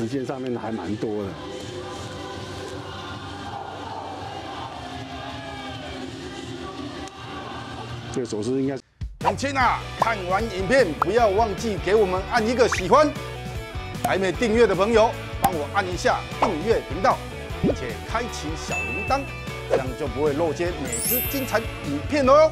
时间上面还蛮多的。这个手势应该。乡亲啊，看完影片不要忘记给我们按一个喜欢，还没订阅的朋友帮我按一下订阅频道，并且开启小铃铛，这样就不会漏接每支精彩影片哦。